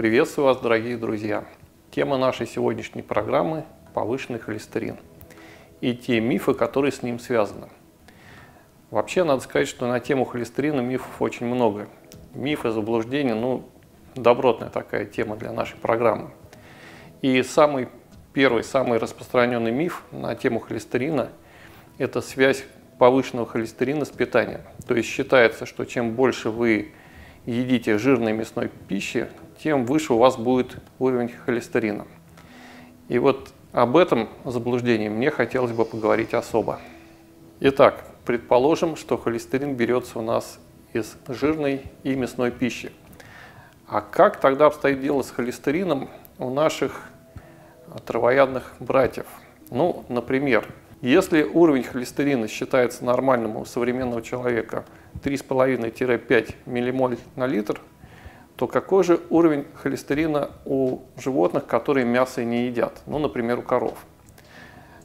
Приветствую вас, дорогие друзья! Тема нашей сегодняшней программы – повышенный холестерин и те мифы, которые с ним связаны. Вообще, надо сказать, что на тему холестерина мифов очень много. Мифы, заблуждения – добротная такая тема для нашей программы. И самый первый, самый распространенный миф на тему холестерина – это связь повышенного холестерина с питанием. То есть считается, что чем больше вы едите жирной мясной пищи, тем выше у вас будет уровень холестерина. И вот об этом заблуждении мне хотелось бы поговорить особо. Итак, предположим, что холестерин берется у нас из жирной и мясной пищи. А как тогда обстоит дело с холестерином у наших травоядных братьев? Ну, например, если уровень холестерина считается нормальным у современного человека 3,5-5 ммоль на литр, то какой же уровень холестерина у животных, которые мясо не едят, ну, например, у коров?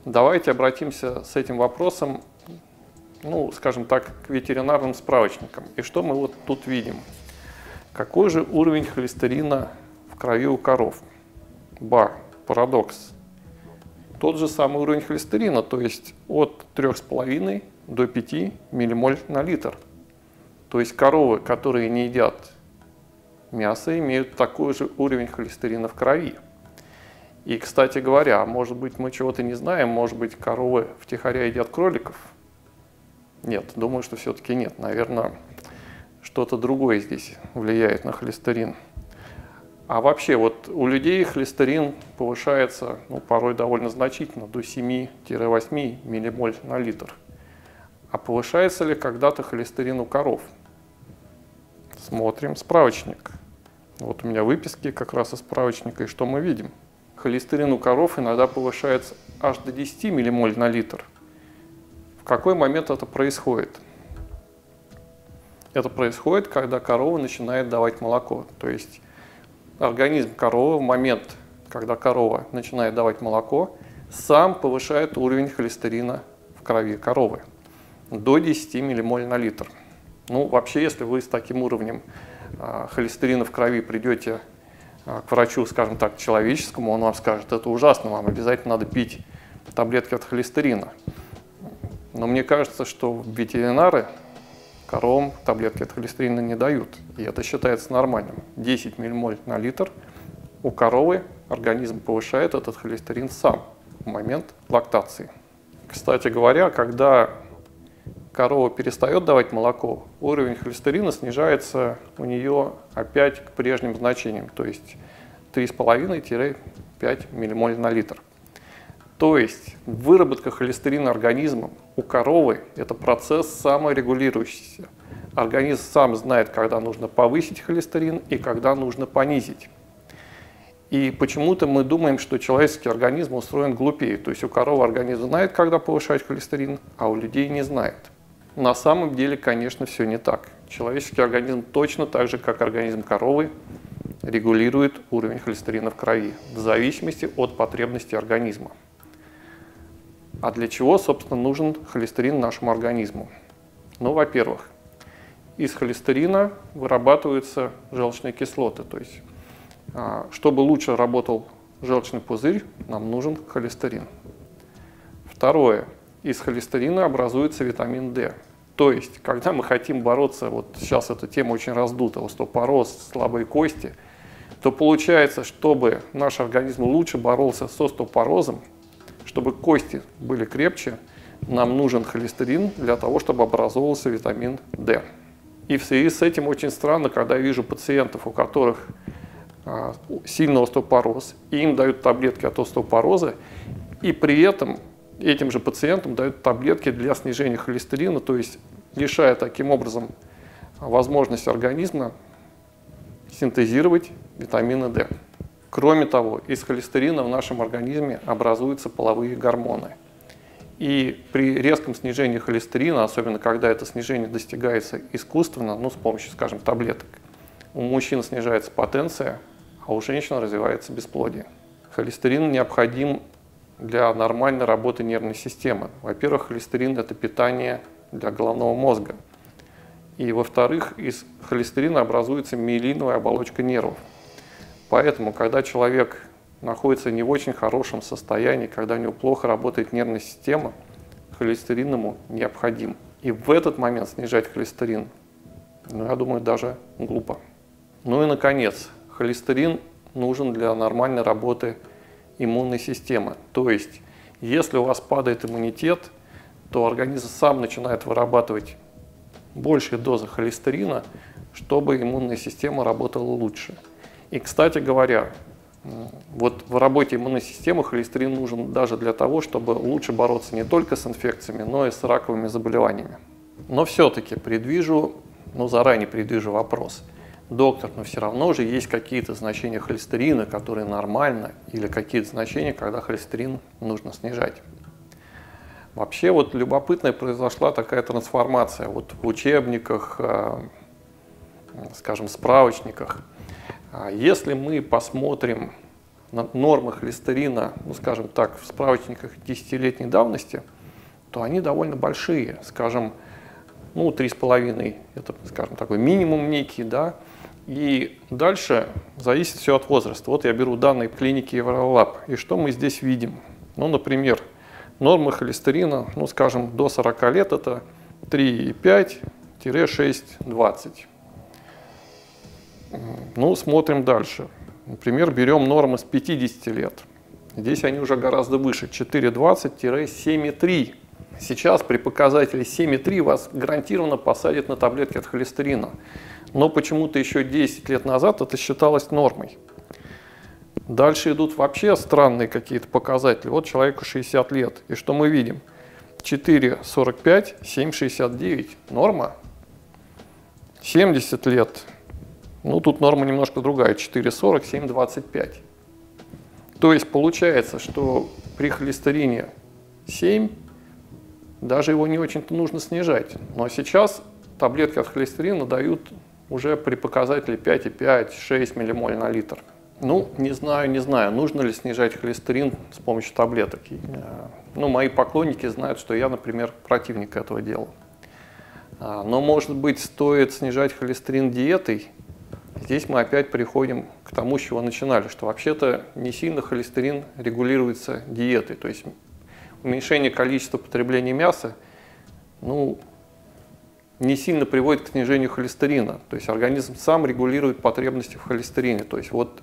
Давайте обратимся с этим вопросом, ну, скажем так, к ветеринарным справочникам. И что мы вот тут видим? Какой же уровень холестерина в крови у коров? Ба, парадокс. Тот же самый уровень холестерина, то есть от 3,5 до 5 ммоль на литр. То есть коровы, которые не едят мясо, имеют такой же уровень холестерина в крови. И, кстати говоря, может быть, мы чего-то не знаем, может быть, коровы втихаря едят кроликов? Нет, думаю, что все-таки нет. Наверное, что-то другое здесь влияет на холестерин. А вообще, вот у людей холестерин повышается, ну, порой довольно значительно, до 7-8 ммоль на литр. А повышается ли когда-то холестерин у коров? Смотрим справочник. Вот у меня выписки как раз из справочника, и что мы видим? Холестерин у коров иногда повышается аж до 10 ммоль на литр. В какой момент это происходит? Это происходит, когда корова начинает давать молоко. То есть организм коровы в момент, когда корова начинает давать молоко, сам повышает уровень холестерина в крови коровы до 10 ммоль на литр. Ну, вообще, если вы с таким уровнем холестерина в крови придете к врачу, скажем так, человеческому, он вам скажет, это ужасно, вам обязательно надо пить таблетки от холестерина. Но мне кажется, что ветеринары коровам таблетки от холестерина не дают, и это считается нормальным. 10 ммоль на литр у коровы организм повышает этот холестерин сам в момент лактации. Кстати говоря, когда корова перестает давать молоко, уровень холестерина снижается у нее опять к прежним значениям, то есть 3,5-5 ммоль на литр. То есть выработка холестерина организмом у коровы – это процесс саморегулирующийся. Организм сам знает, когда нужно повысить холестерин и когда нужно понизить. И почему-то мы думаем, что человеческий организм устроен глупее, то есть у коровы организм знает, когда повышать холестерин, а у людей не знает. На самом деле, конечно, все не так. Человеческий организм точно так же, как организм коровы, регулирует уровень холестерина в крови в зависимости от потребностей организма. А для чего, собственно, нужен холестерин нашему организму? Ну, во-первых, из холестерина вырабатываются желчные кислоты. То есть, чтобы лучше работал желчный пузырь, нам нужен холестерин. Второе. Из холестерина образуется витамин D. То есть, когда мы хотим бороться, вот сейчас эта тема очень раздута, остеопороз, слабые кости, то получается, чтобы наш организм лучше боролся с остеопорозом, чтобы кости были крепче, нам нужен холестерин для того, чтобы образовался витамин D. И в связи с этим очень странно, когда я вижу пациентов, у которых сильный остеопороз, и им дают таблетки от остеопороза, и при этом этим же пациентам дают таблетки для снижения холестерина, то есть лишая таким образом возможность организма синтезировать витамины D. Кроме того, из холестерина в нашем организме образуются половые гормоны. И при резком снижении холестерина, особенно когда это снижение достигается искусственно, ну, с помощью, скажем, таблеток, у мужчин снижается потенция, а у женщин развивается бесплодие. Холестерин необходим для нормальной работы нервной системы. Во-первых, холестерин – это питание для головного мозга. И, во-вторых, из холестерина образуется миелиновая оболочка нервов. Поэтому, когда человек находится не в очень хорошем состоянии, когда у него плохо работает нервная система, холестерин ему необходим. И в этот момент снижать холестерин, я думаю, даже глупо. Ну и, наконец, холестерин нужен для нормальной работы иммунной системы. То есть, если у вас падает иммунитет, то организм сам начинает вырабатывать большие дозы холестерина, чтобы иммунная система работала лучше. И, кстати говоря, вот в работе иммунной системы холестерин нужен даже для того, чтобы лучше бороться не только с инфекциями, но и с раковыми заболеваниями. Но все-таки заранее предвижу вопрос. Доктор, но все равно же есть какие-то значения холестерина, которые нормально, или какие-то значения, когда холестерин нужно снижать. Вообще вот любопытная произошла такая трансформация вот в учебниках, скажем, справочниках. Если мы посмотрим на нормы холестерина, ну, скажем так, в справочниках 10-летней давности, то они довольно большие, скажем, ну, 3,5, это, скажем, такой минимум некий, да, и дальше зависит все от возраста. Вот я беру данные клиники Евролаб, и что мы здесь видим? Ну, например, нормы холестерина, ну, скажем, до 40 лет это 3,5-6,20. Ну, смотрим дальше. Например, берем нормы с 50 лет. Здесь они уже гораздо выше, 4,20-7,3. Сейчас при показателе 7,3 вас гарантированно посадят на таблетки от холестерина. Но почему-то еще 10 лет назад это считалось нормой. Дальше идут вообще странные какие-то показатели. Вот человеку 60 лет. И что мы видим? 4,45, 7,69. Норма. 70 лет. Ну, тут норма немножко другая, 4,40, 7,25. То есть получается, что при холестерине 7, даже его не очень-то нужно снижать. Но сейчас таблетки от холестерина дают уже при показателе 5,5, 6 миллимоль на литр. Ну, не знаю, нужно ли снижать холестерин с помощью таблеток. Ну, мои поклонники знают, что я, например, противник этого дела. Но, может быть, стоит снижать холестерин диетой? Здесь мы опять приходим к тому, с чего начинали, что вообще-то не сильно холестерин регулируется диетой. То есть уменьшение количества потребления мяса, ну, не сильно приводит к снижению холестерина. То есть организм сам регулирует потребности в холестерине. То есть вот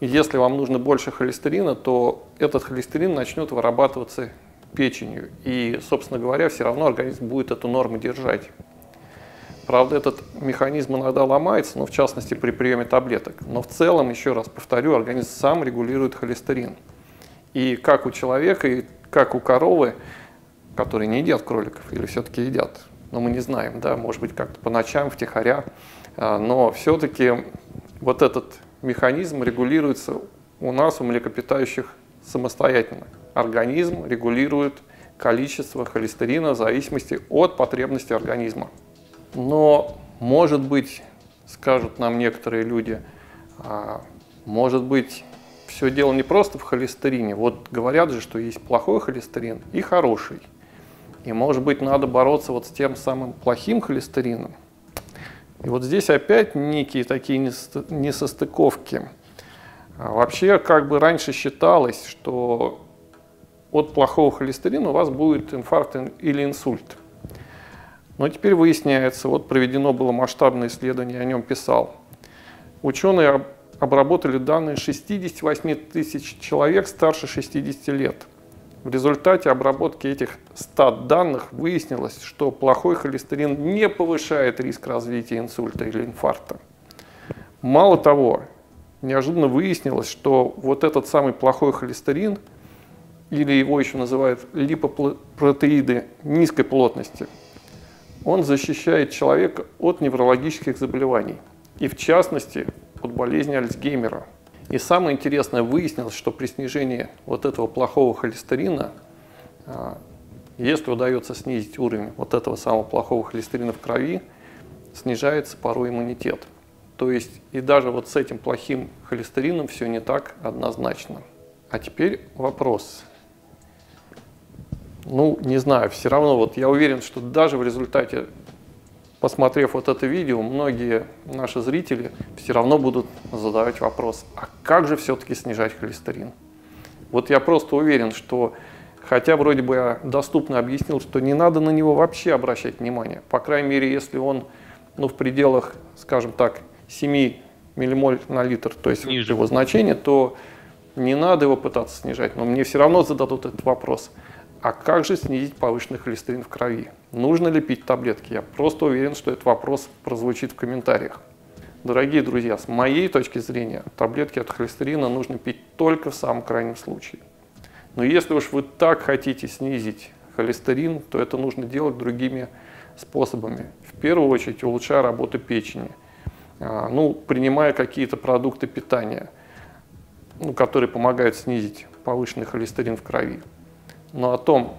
если вам нужно больше холестерина, то этот холестерин начнет вырабатываться печенью. И, собственно говоря, все равно организм будет эту норму держать. Правда, этот механизм иногда ломается, но в частности при приеме таблеток. Но в целом, еще раз повторю, организм сам регулирует холестерин. И как у человека, и как у коровы, которые не едят кроликов, или все-таки едят, но мы не знаем, да, может быть, как-то по ночам, втихаря, но все-таки вот этот механизм регулируется у нас, у млекопитающих, самостоятельно. Организм регулирует количество холестерина в зависимости от потребности организма. Но, может быть, скажут нам некоторые люди, может быть, все дело не просто в холестерине. Вот говорят же, что есть плохой холестерин и хороший. И, может быть, надо бороться вот с тем самым плохим холестерином. И вот здесь опять некие такие несостыковки. Вообще, как бы раньше считалось, что от плохого холестерина у вас будет инфаркт или инсульт. Но теперь выясняется, вот проведено было масштабное исследование, я о нем писал. Ученые обработали данные 68 тысяч человек старше 60 лет. В результате обработки этих 100 данных выяснилось, что плохой холестерин не повышает риск развития инсульта или инфаркта. Мало того, неожиданно выяснилось, что вот этот самый плохой холестерин, или его еще называют липопротеиды низкой плотности, он защищает человека от неврологических заболеваний, и в частности от болезни Альцгеймера. И самое интересное, выяснилось, что при снижении вот этого плохого холестерина, если удается снизить уровень вот этого самого плохого холестерина в крови, снижается порой иммунитет. То есть и даже вот с этим плохим холестерином все не так однозначно. А теперь вопрос. Ну, не знаю, все равно вот я уверен, что даже в результате посмотрев вот это видео, многие наши зрители все равно будут задавать вопрос, а как же все-таки снижать холестерин? Вот я просто уверен, что, хотя вроде бы я доступно объяснил, что не надо на него вообще обращать внимание, по крайней мере, если он в пределах, скажем так, 7 миллимоль на литр, то есть ниже его значения, то не надо его пытаться снижать. Но мне все равно зададут этот вопрос. А как же снизить повышенный холестерин в крови? Нужно ли пить таблетки? Я просто уверен, что этот вопрос прозвучит в комментариях. Дорогие друзья, с моей точки зрения, таблетки от холестерина нужно пить только в самом крайнем случае. Но если уж вы так хотите снизить холестерин, то это нужно делать другими способами. В первую очередь, улучшая работу печени, принимая какие-то продукты питания, которые помогают снизить повышенный холестерин в крови. Но о том,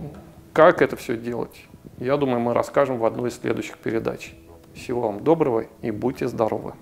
как это все делать, я думаю, мы расскажем в одной из следующих передач. Всего вам доброго и будьте здоровы!